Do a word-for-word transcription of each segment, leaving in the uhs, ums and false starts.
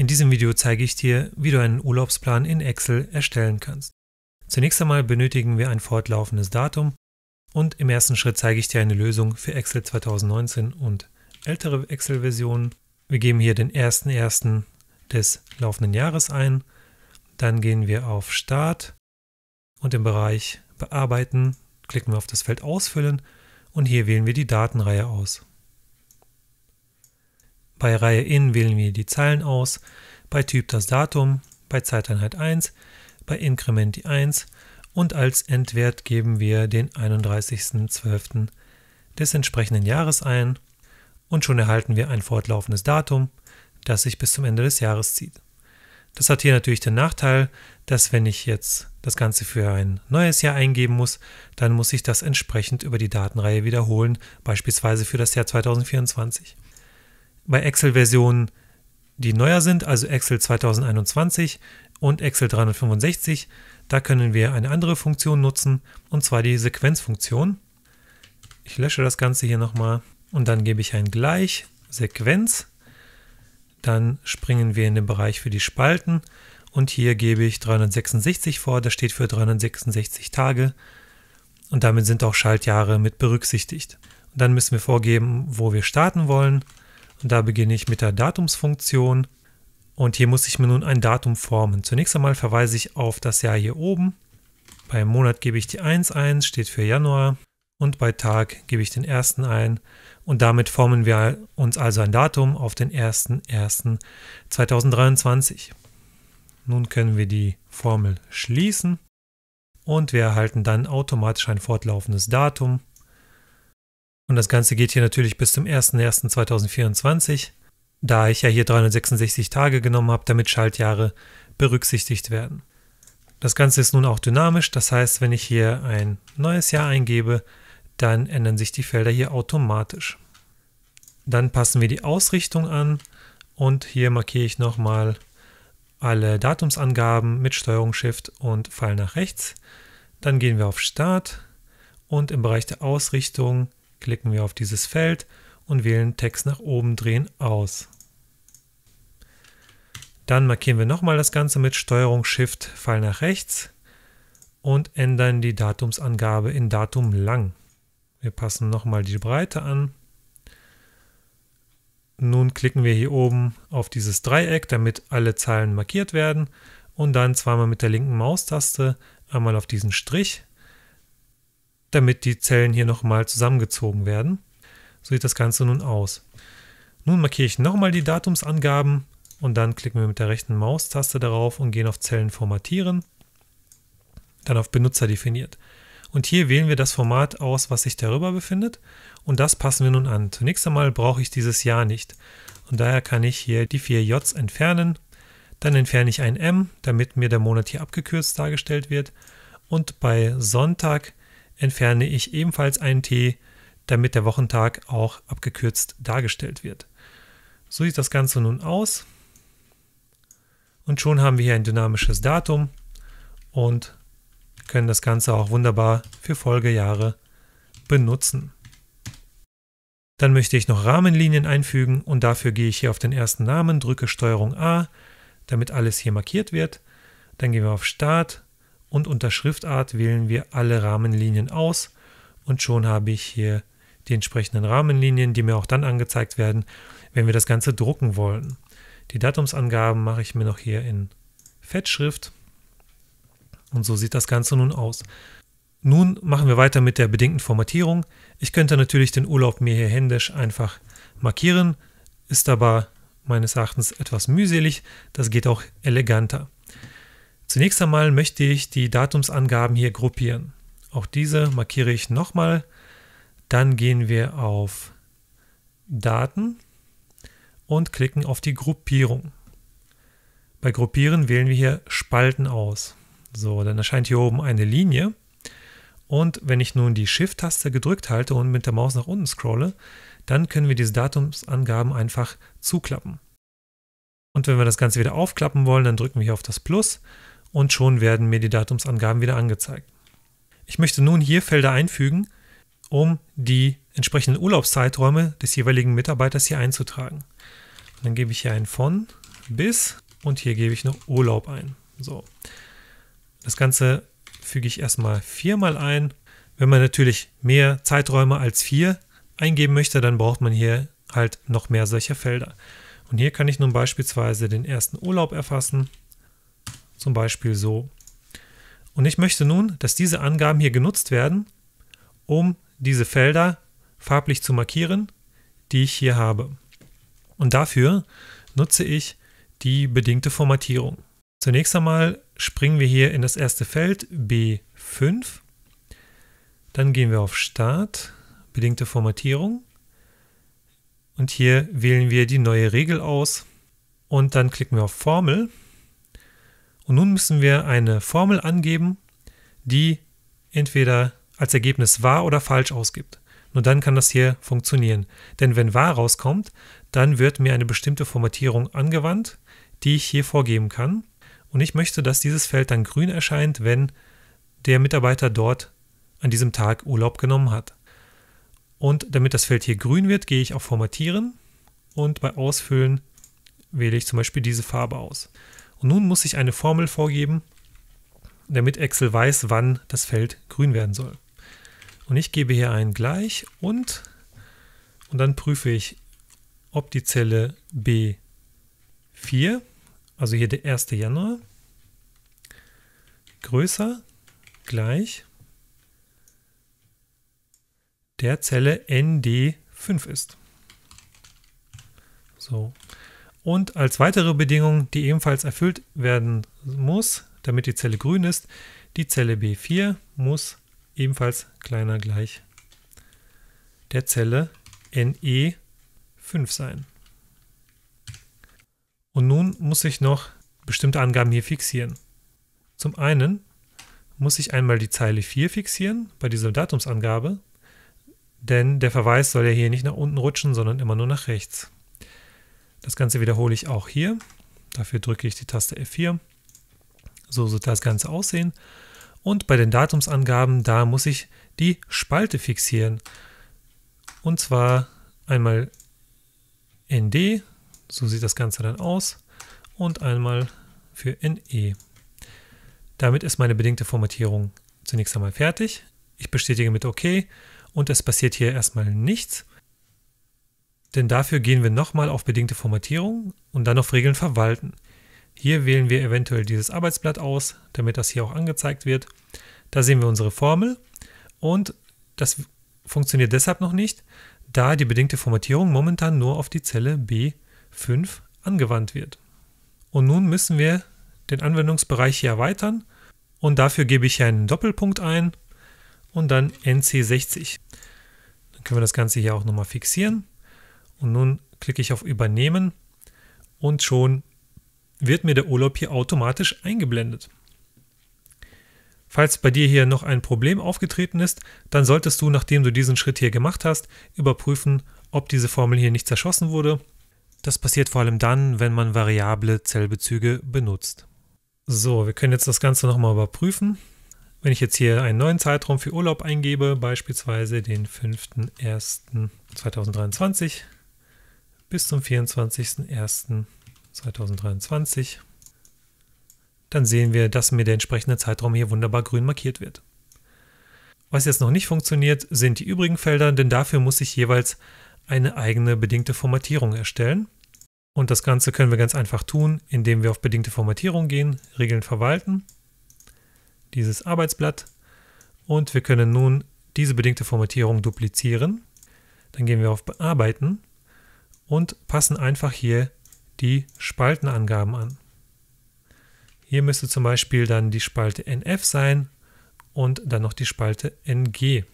In diesem Video zeige ich dir, wie du einen Urlaubsplan in Excel erstellen kannst. Zunächst einmal benötigen wir ein fortlaufendes Datum und im ersten Schritt zeige ich dir eine Lösung für Excel zweitausendneunzehn und ältere Excel-Versionen. Wir geben hier den ersten ersten des laufenden Jahres ein, dann gehen wir auf Start und im Bereich Bearbeiten klicken wir auf das Feld Ausfüllen und hier wählen wir die Datenreihe aus. Bei Reihe In wählen wir die Zeilen aus, bei Typ das Datum, bei Zeiteinheit eins, bei Inkrement die eins und als Endwert geben wir den einunddreißigsten zwölften des entsprechenden Jahres ein und schon erhalten wir ein fortlaufendes Datum, das sich bis zum Ende des Jahres zieht. Das hat hier natürlich den Nachteil, dass wenn ich jetzt das Ganze für ein neues Jahr eingeben muss, dann muss ich das entsprechend über die Datenreihe wiederholen, beispielsweise für das Jahr zweitausendvierundzwanzig. Bei Excel-Versionen, die neuer sind, also Excel zweitausendeinundzwanzig und Excel dreihundertfünfundsechzig, da können wir eine andere Funktion nutzen, und zwar die Sequenzfunktion. Ich lösche das Ganze hier nochmal und dann gebe ich ein Gleich, Sequenz. Dann springen wir in den Bereich für die Spalten und hier gebe ich dreihundertsechsundsechzig vor, das steht für dreihundertsechsundsechzig Tage und damit sind auch Schaltjahre mit berücksichtigt. Und dann müssen wir vorgeben, wo wir starten wollen. Und da beginne ich mit der Datumsfunktion und hier muss ich mir nun ein Datum formen. Zunächst einmal verweise ich auf das Jahr hier oben. Beim Monat gebe ich die eins ein, steht für Januar, und bei Tag gebe ich den ersten ein und damit formen wir uns also ein Datum auf den ersten ersten zweitausenddreiundzwanzig. Nun können wir die Formel schließen und wir erhalten dann automatisch ein fortlaufendes Datum. Und das Ganze geht hier natürlich bis zum ersten ersten zweitausendvierundzwanzig, da ich ja hier dreihundertsechsundsechzig Tage genommen habe, damit Schaltjahre berücksichtigt werden. Das Ganze ist nun auch dynamisch, das heißt, wenn ich hier ein neues Jahr eingebe, dann ändern sich die Felder hier automatisch. Dann passen wir die Ausrichtung an und hier markiere ich nochmal alle Datumsangaben mit Steuerung-Shift und Pfeil nach rechts. Dann gehen wir auf Start und im Bereich der Ausrichtung klicken wir auf dieses Feld und wählen Text nach oben drehen aus. Dann markieren wir nochmal das Ganze mit Steuerung-Shift, Pfeil nach rechts und ändern die Datumsangabe in Datum lang. Wir passen nochmal die Breite an. Nun klicken wir hier oben auf dieses Dreieck, damit alle Zeilen markiert werden und dann zweimal mit der linken Maustaste einmal auf diesen Strich, damit die Zellen hier nochmal zusammengezogen werden. So sieht das Ganze nun aus. Nun markiere ich nochmal die Datumsangaben und dann klicken wir mit der rechten Maustaste darauf und gehen auf Zellen formatieren, dann auf Benutzer definiert. Und hier wählen wir das Format aus, was sich darüber befindet und das passen wir nun an. Zunächst einmal brauche ich dieses Jahr nicht und daher kann ich hier die vier Js entfernen. Dann entferne ich ein M, damit mir der Monat hier abgekürzt dargestellt wird, und bei Sonntag entferne ich ebenfalls einen T, damit der Wochentag auch abgekürzt dargestellt wird. So sieht das Ganze nun aus. Und schon haben wir hier ein dynamisches Datum und können das Ganze auch wunderbar für Folgejahre benutzen. Dann möchte ich noch Rahmenlinien einfügen und dafür gehe ich hier auf den ersten Namen, drücke Steuerung A, damit alles hier markiert wird. Dann gehen wir auf Start. Und unter Schriftart wählen wir alle Rahmenlinien aus und schon habe ich hier die entsprechenden Rahmenlinien, die mir auch dann angezeigt werden, wenn wir das Ganze drucken wollen. Die Datumsangaben mache ich mir noch hier in Fettschrift und so sieht das Ganze nun aus. Nun machen wir weiter mit der bedingten Formatierung. Ich könnte natürlich den Urlaub mir hier händisch einfach markieren, ist aber meines Erachtens etwas mühselig, das geht auch eleganter. Zunächst einmal möchte ich die Datumsangaben hier gruppieren. Auch diese markiere ich nochmal. Dann gehen wir auf Daten und klicken auf die Gruppierung. Bei Gruppieren wählen wir hier Spalten aus. So, dann erscheint hier oben eine Linie. Und wenn ich nun die Shift-Taste gedrückt halte und mit der Maus nach unten scrolle, dann können wir diese Datumsangaben einfach zuklappen. Und wenn wir das Ganze wieder aufklappen wollen, dann drücken wir hier auf das Plus. Und schon werden mir die Datumsangaben wieder angezeigt. Ich möchte nun hier Felder einfügen, um die entsprechenden Urlaubszeiträume des jeweiligen Mitarbeiters hier einzutragen. Und dann gebe ich hier ein von bis und hier gebe ich noch Urlaub ein. So, das Ganze füge ich erstmal viermal ein. Wenn man natürlich mehr Zeiträume als vier eingeben möchte, dann braucht man hier halt noch mehr solcher Felder. Und hier kann ich nun beispielsweise den ersten Urlaub erfassen, zum Beispiel so. Und ich möchte nun, dass diese Angaben hier genutzt werden, um diese Felder farblich zu markieren, die ich hier habe. Und dafür nutze ich die bedingte Formatierung. Zunächst einmal springen wir hier in das erste Feld B fünf, dann gehen wir auf Start, bedingte Formatierung und hier wählen wir die neue Regel aus und dann klicken wir auf Formel und nun müssen wir eine Formel angeben, die entweder als Ergebnis wahr oder falsch ausgibt. Nur dann kann das hier funktionieren, denn wenn wahr rauskommt, dann wird mir eine bestimmte Formatierung angewandt, die ich hier vorgeben kann. Und ich möchte, dass dieses Feld dann grün erscheint, wenn der Mitarbeiter dort an diesem Tag Urlaub genommen hat. Und damit das Feld hier grün wird, gehe ich auf Formatieren und bei Ausfüllen wähle ich zum Beispiel diese Farbe aus. Und nun muss ich eine Formel vorgeben, damit Excel weiß, wann das Feld grün werden soll. Und ich gebe hier ein Gleich und, und dann prüfe ich, ob die Zelle B vier, also hier der erste Januar, größer gleich der Zelle N D fünf ist. So. Und als weitere Bedingung, die ebenfalls erfüllt werden muss, damit die Zelle grün ist, die Zelle B vier muss ebenfalls kleiner gleich der Zelle N E fünf sein. Und nun muss ich noch bestimmte Angaben hier fixieren. Zum einen muss ich einmal die Zeile vier fixieren bei dieser Datumsangabe, denn der Verweis soll ja hier nicht nach unten rutschen, sondern immer nur nach rechts. Das Ganze wiederhole ich auch hier. Dafür drücke ich die Taste F vier. So soll das Ganze aussehen. Und bei den Datumsangaben, da muss ich die Spalte fixieren. Und zwar einmal N D, so sieht das Ganze dann aus, und einmal für N E. Damit ist meine bedingte Formatierung zunächst einmal fertig. Ich bestätige mit OK und es passiert hier erstmal nichts, denn dafür gehen wir nochmal auf bedingte Formatierung und dann auf Regeln verwalten. Hier wählen wir eventuell dieses Arbeitsblatt aus, damit das hier auch angezeigt wird. Da sehen wir unsere Formel und das funktioniert deshalb noch nicht, da die bedingte Formatierung momentan nur auf die Zelle B fünf angewandt wird. Und nun müssen wir den Anwendungsbereich hier erweitern und dafür gebe ich hier einen Doppelpunkt ein und dann N C sechzig. Dann können wir das Ganze hier auch nochmal fixieren und nun klicke ich auf Übernehmen und schon wird mir der Urlaub hier automatisch eingeblendet. Falls bei dir hier noch ein Problem aufgetreten ist, dann solltest du, nachdem du diesen Schritt hier gemacht hast, überprüfen, ob diese Formel hier nicht zerschossen wurde. Das passiert vor allem dann, wenn man variable Zellbezüge benutzt. So, wir können jetzt das Ganze nochmal überprüfen. Wenn ich jetzt hier einen neuen Zeitraum für Urlaub eingebe, beispielsweise den fünften ersten zweitausenddreiundzwanzig bis zum vierundzwanzigsten ersten zweitausenddreiundzwanzig, dann sehen wir, dass mir der entsprechende Zeitraum hier wunderbar grün markiert wird. Was jetzt noch nicht funktioniert, sind die übrigen Felder, denn dafür muss ich jeweils eine eigene bedingte Formatierung erstellen. Und das Ganze können wir ganz einfach tun, indem wir auf bedingte Formatierung gehen, Regeln verwalten, dieses Arbeitsblatt und wir können nun diese bedingte Formatierung duplizieren. Dann gehen wir auf Bearbeiten und passen einfach hier die Spaltenangaben an. Hier müsste zum Beispiel dann die Spalte N F sein und dann noch die Spalte N G.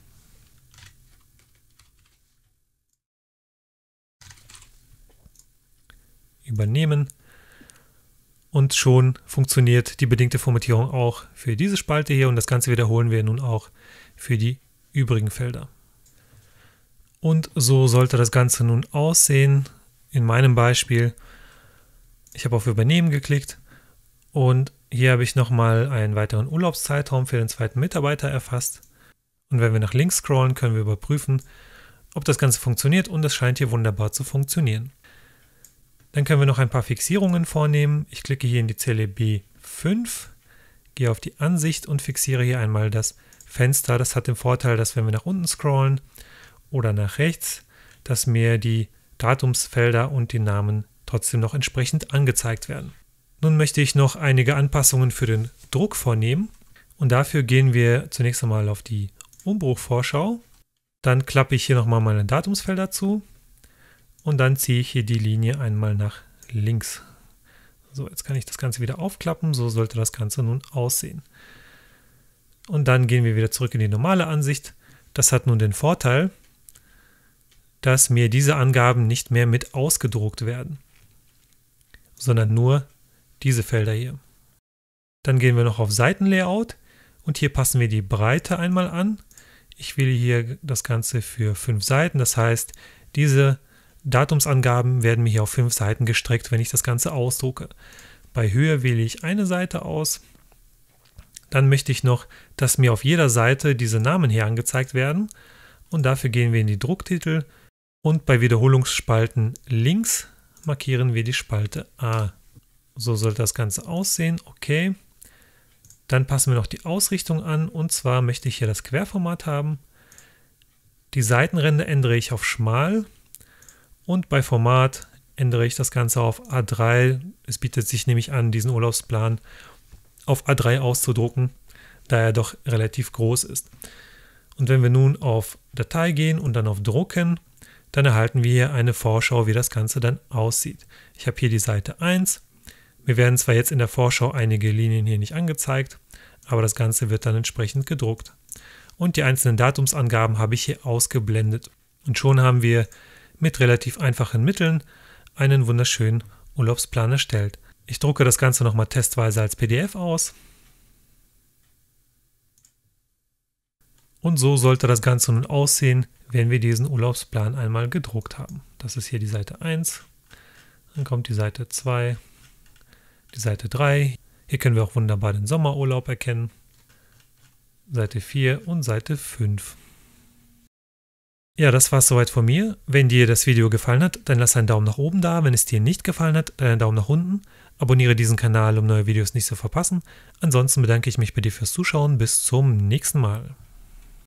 Übernehmen und schon funktioniert die bedingte Formatierung auch für diese Spalte hier und das Ganze wiederholen wir nun auch für die übrigen Felder. Und so sollte das Ganze nun aussehen. In meinem Beispiel, ich habe auf Übernehmen geklickt und hier habe ich nochmal einen weiteren Urlaubszeitraum für den zweiten Mitarbeiter erfasst. Und wenn wir nach links scrollen, können wir überprüfen, ob das Ganze funktioniert und es scheint hier wunderbar zu funktionieren. Dann können wir noch ein paar Fixierungen vornehmen. Ich klicke hier in die Zelle B fünf, gehe auf die Ansicht und fixiere hier einmal das Fenster. Das hat den Vorteil, dass wenn wir nach unten scrollen oder nach rechts, dass mir die Datumsfelder und die Namen trotzdem noch entsprechend angezeigt werden. Nun möchte ich noch einige Anpassungen für den Druck vornehmen. Und dafür gehen wir zunächst einmal auf die Umbruchvorschau. Dann klappe ich hier nochmal meine Datumsfelder zu. Und dann ziehe ich hier die Linie einmal nach links. So, jetzt kann ich das Ganze wieder aufklappen. So sollte das Ganze nun aussehen. Und dann gehen wir wieder zurück in die normale Ansicht. Das hat nun den Vorteil, dass mir diese Angaben nicht mehr mit ausgedruckt werden, sondern nur diese Felder hier. Dann gehen wir noch auf Seitenlayout und hier passen wir die Breite einmal an. Ich wähle hier das Ganze für fünf Seiten, das heißt, diese Datumsangaben werden mir hier auf fünf Seiten gestreckt, wenn ich das Ganze ausdrucke. Bei Höhe wähle ich eine Seite aus. Dann möchte ich noch, dass mir auf jeder Seite diese Namen hier angezeigt werden und dafür gehen wir in die Drucktitel. Und bei Wiederholungsspalten links markieren wir die Spalte A. So sollte das Ganze aussehen. Okay. Dann passen wir noch die Ausrichtung an. Und zwar möchte ich hier das Querformat haben. Die Seitenränder ändere ich auf schmal. Und bei Format ändere ich das Ganze auf A drei. Es bietet sich nämlich an, diesen Urlaubsplan auf A drei auszudrucken, da er doch relativ groß ist. Und wenn wir nun auf Datei gehen und dann auf Drucken, dann erhalten wir hier eine Vorschau, wie das Ganze dann aussieht. Ich habe hier die Seite eins. Mir werden zwar jetzt in der Vorschau einige Linien hier nicht angezeigt, aber das Ganze wird dann entsprechend gedruckt. Und die einzelnen Datumsangaben habe ich hier ausgeblendet. Und schon haben wir mit relativ einfachen Mitteln einen wunderschönen Urlaubsplan erstellt. Ich drucke das Ganze nochmal testweise als P D F aus. Und so sollte das Ganze nun aussehen, wenn wir diesen Urlaubsplan einmal gedruckt haben. Das ist hier die Seite eins, dann kommt die Seite zwei, die Seite drei. Hier können wir auch wunderbar den Sommerurlaub erkennen. Seite vier und Seite fünf. Ja, das war es soweit von mir. Wenn dir das Video gefallen hat, dann lass einen Daumen nach oben da. Wenn es dir nicht gefallen hat, dann einen Daumen nach unten. Abonniere diesen Kanal, um neue Videos nicht zu verpassen. Ansonsten bedanke ich mich bei dir fürs Zuschauen. Bis zum nächsten Mal.